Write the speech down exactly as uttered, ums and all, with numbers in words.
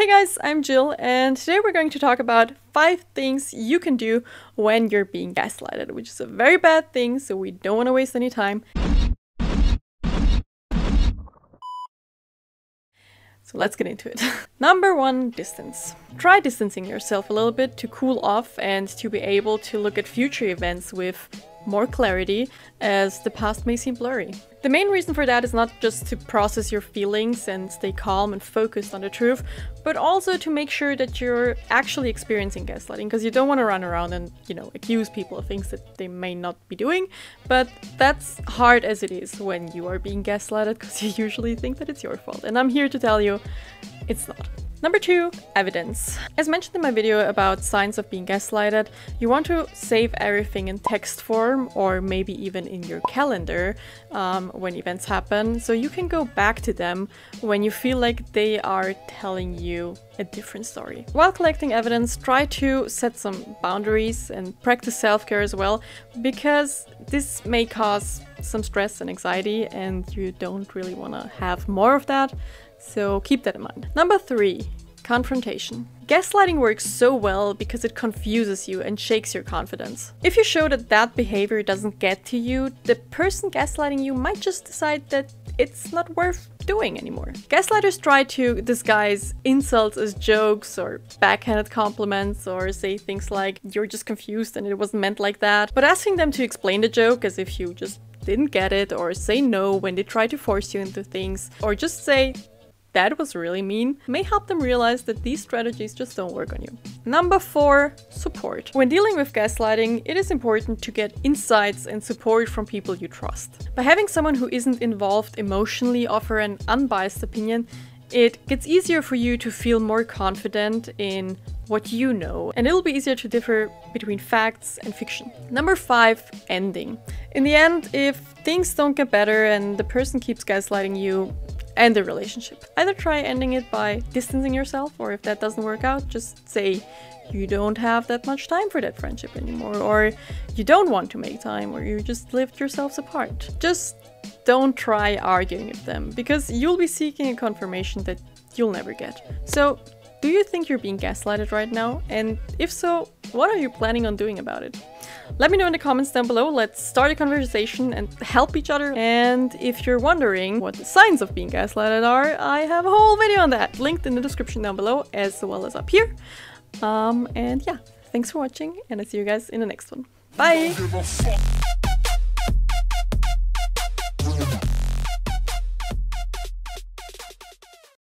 Hey guys, I'm Jill, and today we're going to talk about five things you can do when you're being gaslighted, which is a very bad thing, so we don't want to waste any time. So let's get into it. Number one, distance. Try distancing yourself a little bit to cool off and to be able to look at future events with more clarity, as the past may seem blurry. The main reason for that is not just to process your feelings and stay calm and focused on the truth, but also to make sure that you're actually experiencing gaslighting, because you don't want to run around and, you know, accuse people of things that they may not be doing. But that's hard as it is when you are being gaslighted, because you usually think that it's your fault. And I'm here to tell you, it's not. Number two, evidence. As mentioned in my video about signs of being gaslighted, you want to save everything in text form or maybe even in your calendar um, when events happen, so you can go back to them when you feel like they are telling you a different story. While collecting evidence, try to set some boundaries and practice self-care as well, because this may cause some stress and anxiety, and you don't really want to have more of that. So keep that in mind. Number three, confrontation. Gaslighting works so well because it confuses you and shakes your confidence. If you show that that behavior doesn't get to you, the person gaslighting you might just decide that it's not worth doing anymore. Gaslighters try to disguise insults as jokes or backhanded compliments, or say things like, "You're just confused and it wasn't meant like that." But asking them to explain the joke as if you just didn't get it, or say no when they try to force you into things, or just say, "That was really mean," may help them realize that these strategies just don't work on you. Number four, support. When dealing with gaslighting, it is important to get insights and support from people you trust. By having someone who isn't involved emotionally offer an unbiased opinion, it gets easier for you to feel more confident in what you know, and it'll be easier to differ between facts and fiction. Number five, ending. In the end, if things don't get better and the person keeps gaslighting you, end the relationship. Either try ending it by distancing yourself, or if that doesn't work out, just say you don't have that much time for that friendship anymore, or you don't want to make time, or you just lived yourselves apart. Just don't try arguing with them, because you'll be seeking a confirmation that you'll never get. So, do you think you're being gaslighted right now? And if so, what are you planning on doing about it? Let me know in the comments down below. Let's start a conversation and help each other. And if you're wondering what the signs of being gaslighted are, I have a whole video on that, linked in the description down below as well as up here. Um, and yeah, thanks for watching, and I'll see you guys in the next one. Bye!